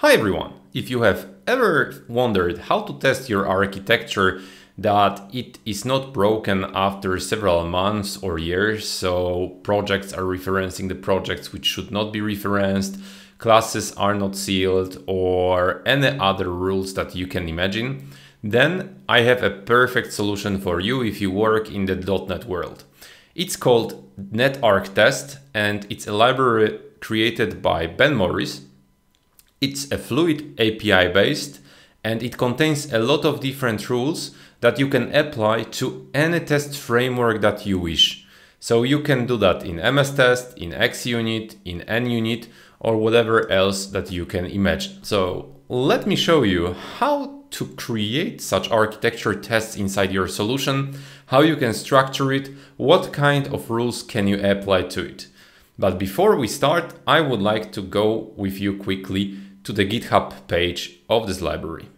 Hi everyone! If you have ever wondered how to test your architecture that it is not broken after several months or years, so projects are referencing the projects which should not be referenced, classes are not sealed, or any other rules that you can imagine, then I have a perfect solution for you if you work in the .NET world. It's called NetArchTest and it's a library created by Ben Morris. It's a Fluent API based and it contains a lot of different rules that you can apply to any test framework that you wish. So you can do that in MSTest, in XUnit, in NUnit or whatever else that you can imagine. So let me show you how to create such architecture tests inside your solution, how you can structure it, what kind of rules can you apply to it. But before we start, I would like to go with you quickly to the GitHub page of this library.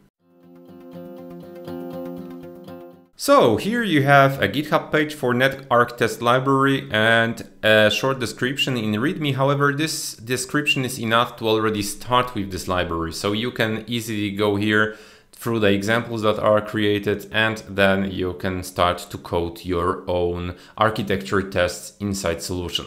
So here you have a GitHub page for NetArchTest library and a short description in README. However, this description is enough to already start with this library. So you can easily go here through the examples that are created and then you can start to code your own architecture tests inside solution.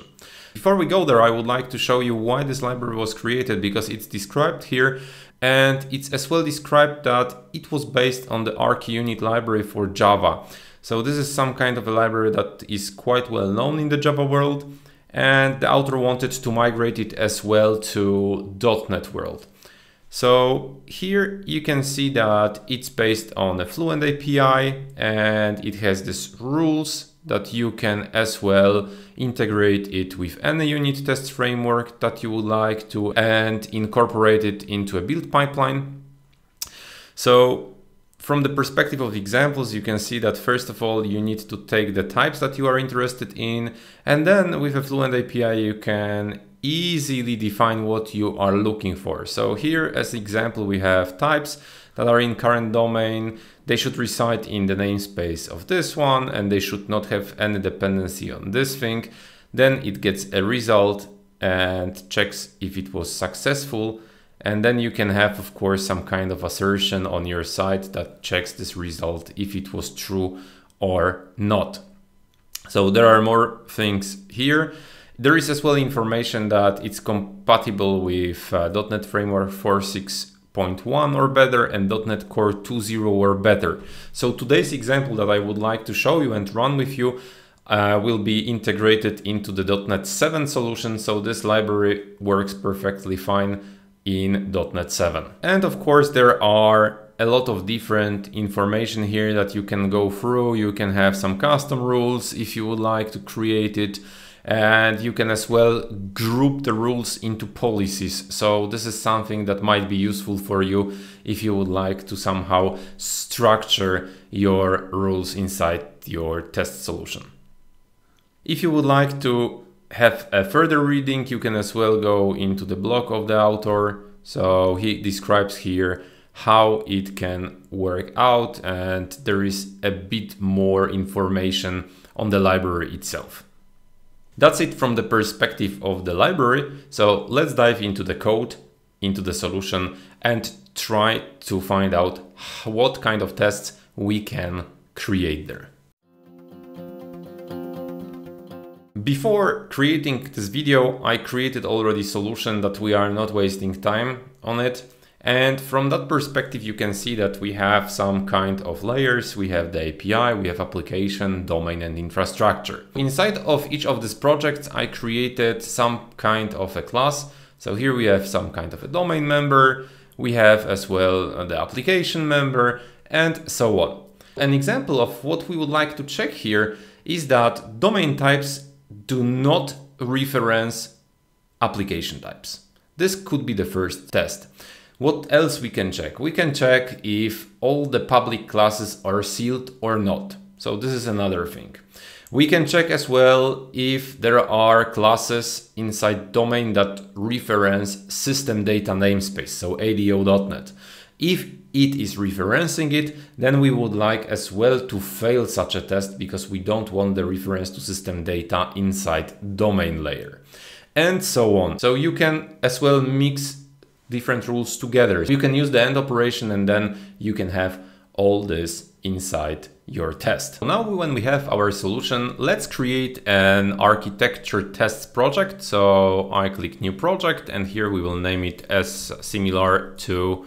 Before we go there, I would like to show you why this library was created, because it's described here and it's as well described that it was based on the ArchUnit library for Java. So this is some kind of a library that is quite well known in the Java world and the author wanted to migrate it as well to .NET world. So here you can see that it's based on a Fluent API and it has these rules that you can as well integrate it with any unit test framework that you would like to and incorporate it into a build pipeline. So from the perspective of examples, you can see that first of all, you need to take the types that you are interested in. And then with a Fluent API, you can easily define what you are looking for. So here as example, we have types that are in current domain. They should reside in the namespace of this one and they should not have any dependency on this thing. Then it gets a result and checks if it was successful. And then you can have, of course, some kind of assertion on your side that checks this result if it was true or not. So there are more things here. There is as well information that it's compatible with .NET Framework 4.6.1 or better and .NET Core 2.0 or better. So today's example that I would like to show you and run with you will be integrated into the .NET 7 solution. So this library works perfectly fine in .NET 7. And of course there are a lot of different information here that you can go through. You can have some custom rules if you would like to create it. And you can as well group the rules into policies. So this is something that might be useful for you if you would like to somehow structure your rules inside your test solution. If you would like to have a further reading, you can as well go into the blog of the author. So he describes here how it can work out and there is a bit more information on the library itself. That's it from the perspective of the library. So let's dive into the code, into the solution and try to find out what kind of tests we can create there. Before creating this video, I created already a solution that we are not wasting time on it. And from that perspective, you can see that we have some kind of layers. We have the API, we have application, domain and infrastructure. Inside of each of these projects, I created some kind of a class. So here we have some kind of a domain member. We have as well the application member and so on. An example of what we would like to check here is that domain types do not reference application types. This could be the first test. What else we can check? We can check if all the public classes are sealed or not. So this is another thing. We can check as well if there are classes inside domain that reference System.Data namespace, so ADO.NET. If it is referencing it, then we would like as well to fail such a test because we don't want the reference to System.Data inside domain layer and so on. So you can as well mix different rules together. You can use the AND operation and then you can have all this inside your test. Now, when we have our solution, let's create an architecture tests project. So I click new project and here we will name it as similar to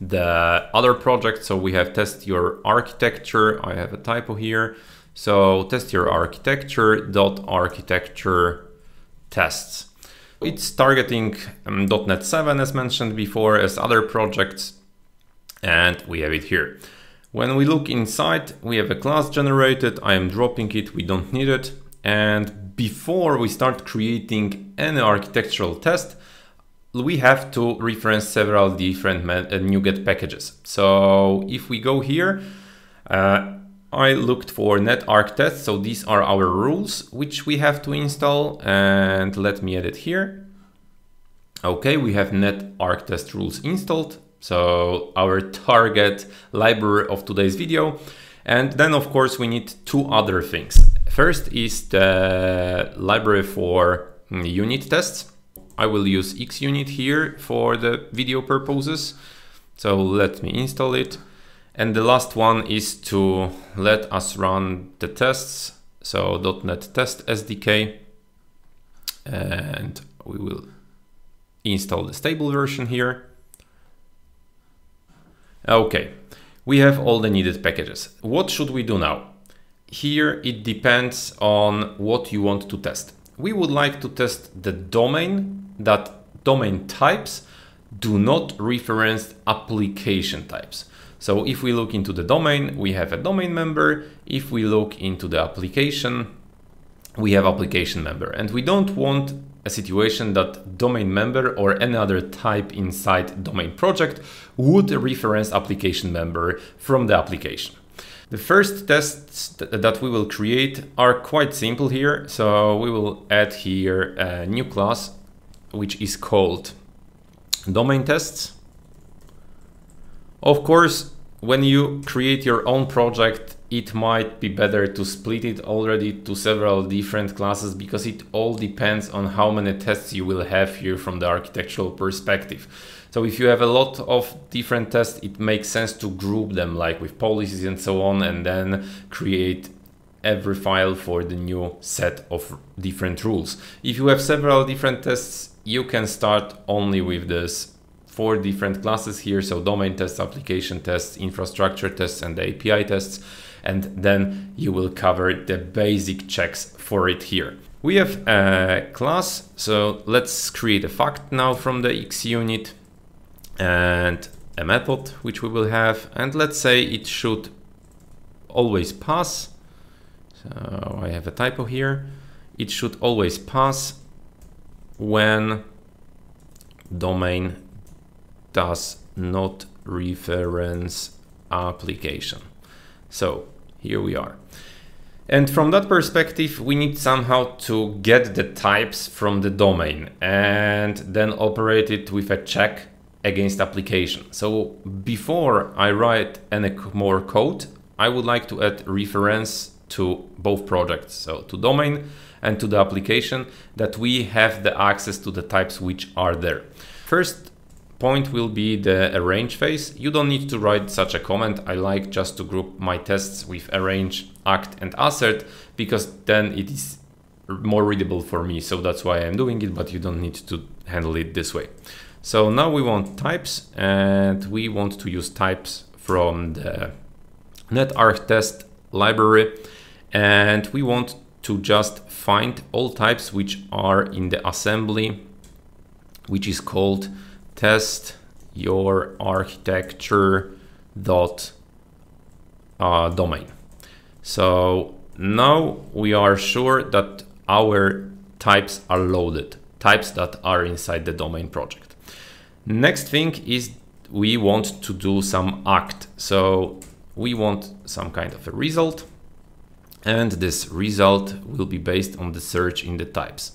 the other project. So we have test your architecture. I have a typo here. So test your architecture dot architecture tests. It's targeting .NET 7 as mentioned before as other projects. And we have it here. When we look inside, we have a class generated. I am dropping it, we don't need it. And before we start creating any architectural test, we have to reference several different NuGet packages. So if we go here, I looked for NetArchTest. So these are our rules which we have to install. And let me edit here. Okay, we have NetArchTest rules installed. So our target library of today's video. And then of course we need two other things. First is the library for unit tests. I will use XUnit here for the video purposes. So let me install it. And the last one is to let us run the tests. So .NET test SDK. And we will install the stable version here. Okay, we have all the needed packages. What should we do now? Here it depends on what you want to test. We would like to test the domain, that domain types do not reference application types. So if we look into the domain, we have a domain member. If we look into the application, we have application member. And we don't want a situation that domain member or any other type inside domain project would reference application member from the application. The first tests that we will create are quite simple here. So we will add here a new class, which is called domain tests. Of course, when you create your own project, it might be better to split it already to several different classes because it all depends on how many tests you will have here from the architectural perspective. So if you have a lot of different tests, it makes sense to group them like with policies and so on, and then create every file for the new set of different rules. If you have several different tests, you can start only with this four different classes here. So domain tests, application tests, infrastructure tests, and the API tests. And then you will cover the basic checks for it here. We have a class. So let's create a fact now from the XUnit and a method, which we will have. And let's say it should always pass. So I have a typo here. It should always pass when domain does not reference application. So here we are. And from that perspective, we need somehow to get the types from the domain and then operate it with a check against application. So before I write any more code, I would like to add reference to both projects. So to domain and to the application, that we have the access to the types which are there. First point will be the arrange phase. You don't need to write such a comment. I like just to group my tests with arrange, act, and assert because then it is more readable for me. So that's why I'm doing it, but you don't need to handle it this way. So now we want types and we want to use types from the NetArchTest library. And we want to just find all types which are in the assembly, which is called test your architecture dot domain. So now we are sure that our types are loaded, types that are inside the domain project. Next thing is we want to do some act. So we want some kind of a result, and this result will be based on the search in the types.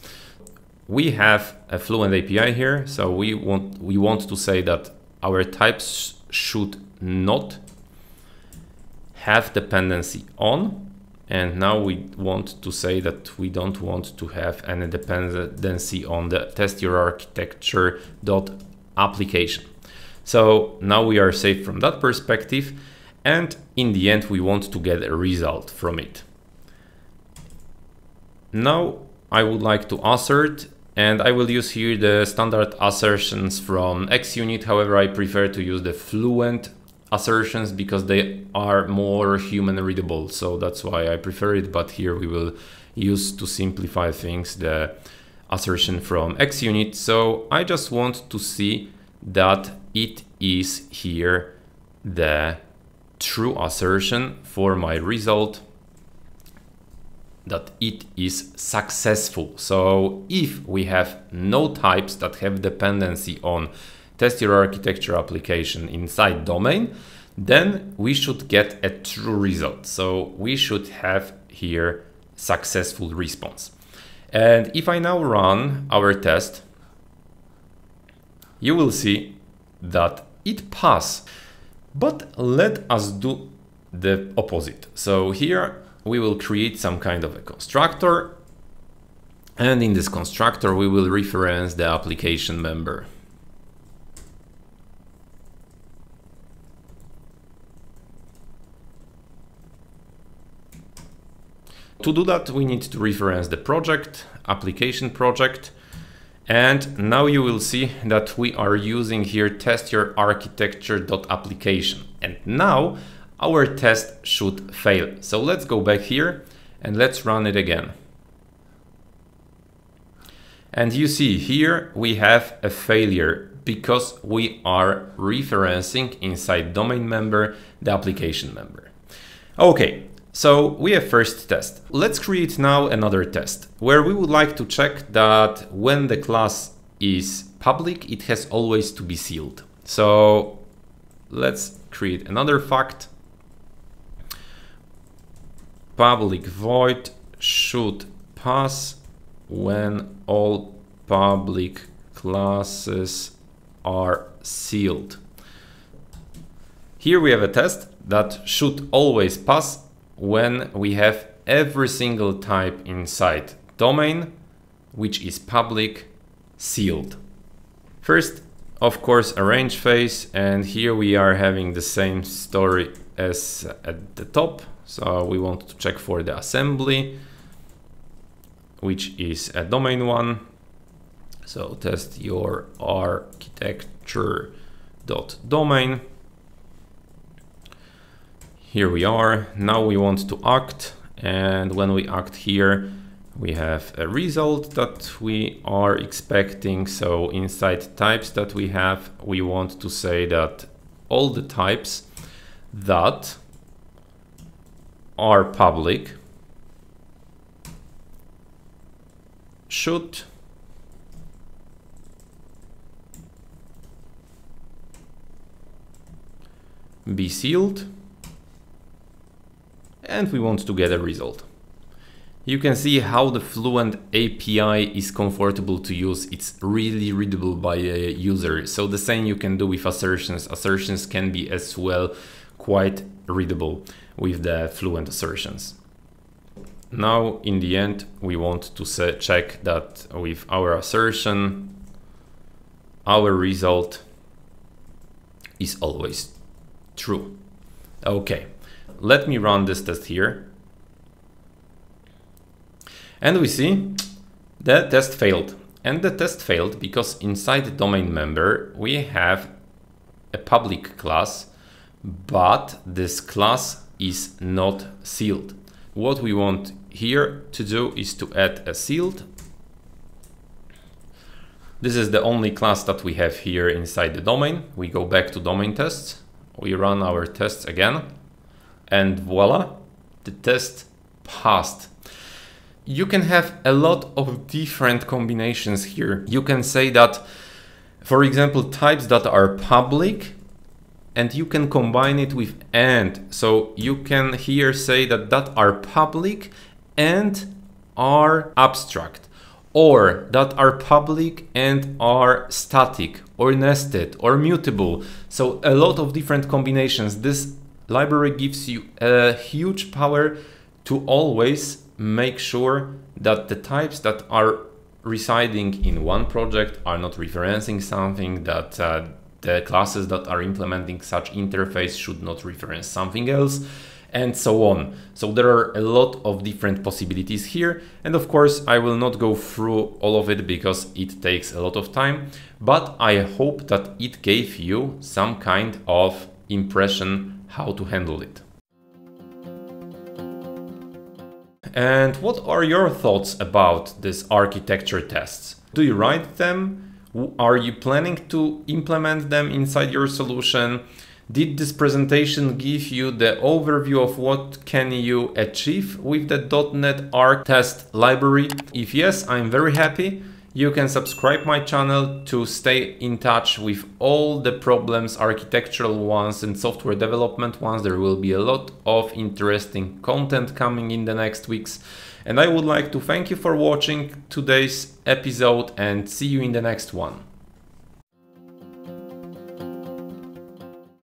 We have a Fluent API here, so we want to say that our types should not have dependency on, and now we want to say that we don't want to have any dependency on the test your architecture dot application. So now we are safe from that perspective, and in the end we want to get a result from it. Now I would like to assert, and I will use here the standard assertions from XUnit. However, I prefer to use the Fluent assertions because they are more human readable, so that's why I prefer it. But here we will use, to simplify things, the assertion from XUnit. So I just want to see that it is here the true assertion for my result, that it is successful. So if we have no types that have dependency on test your architecture application inside domain, then we should get a true result. So we should have here successful response. And if I now run our test, you will see that it passed. But let us do the opposite. So here we will create some kind of a constructor, and in this constructor we will reference the application member. To do that, we need to reference the project, application project. And now you will see that we are using here test your architecture.application. And now our test should fail. So let's go back here and let's run it again. And you see here we have a failure because we are referencing inside domain member the application member. Okay. So we have first test. Let's create now another test where we would like to check that when the class is public, it has always to be sealed. So let's create another fact. Public void should pass when all public classes are sealed. Here we have a test that should always pass when we have every single type inside domain, which is public, sealed. First, of course, arrange phase, and here we are having the same story as at the top. So we want to check for the assembly, which is a domain one. So test your architecture.domain. Here we are. Now we want to act, and when we act here, we have a result that we are expecting. So inside types that we have, we want to say that all the types that are public should be sealed. And we want to get a result. You can see how the Fluent API is comfortable to use. It's really readable by a user. So the same you can do with assertions. Assertions can be as well quite readable with the Fluent assertions. Now in the end, we want to check that with our assertion, our result is always true. Okay. Let me run this test here. And we see the test failed. And the test failed because inside the domain member, we have a public class, but this class is not sealed. What we want here to do is to add a sealed. This is the only class that we have here inside the domain. We go back to domain tests. We run our tests again. And voila, the test passed. You can have a lot of different combinations here. You can say that, for example, types that are public, and you can combine it with and. So you can here say that are public and are abstract, or that are public and are static, or nested, or mutable. So a lot of different combinations. This library gives you a huge power to always make sure that the types that are residing in one project are not referencing something, that the classes that are implementing such interface should not reference something else, and so on. So there are a lot of different possibilities here. And of course, I will not go through all of it because it takes a lot of time, but I hope that it gave you some kind of impression how to handle it. And what are your thoughts about these architecture tests? Do you write them? Are you planning to implement them inside your solution? Did this presentation give you the overview of what can you achieve with the .NET ArchTest library? If yes, I'm very happy. You can subscribe my channel to stay in touch with all the problems, architectural ones and software development ones. There will be a lot of interesting content coming in the next weeks. And I would like to thank you for watching today's episode and see you in the next one.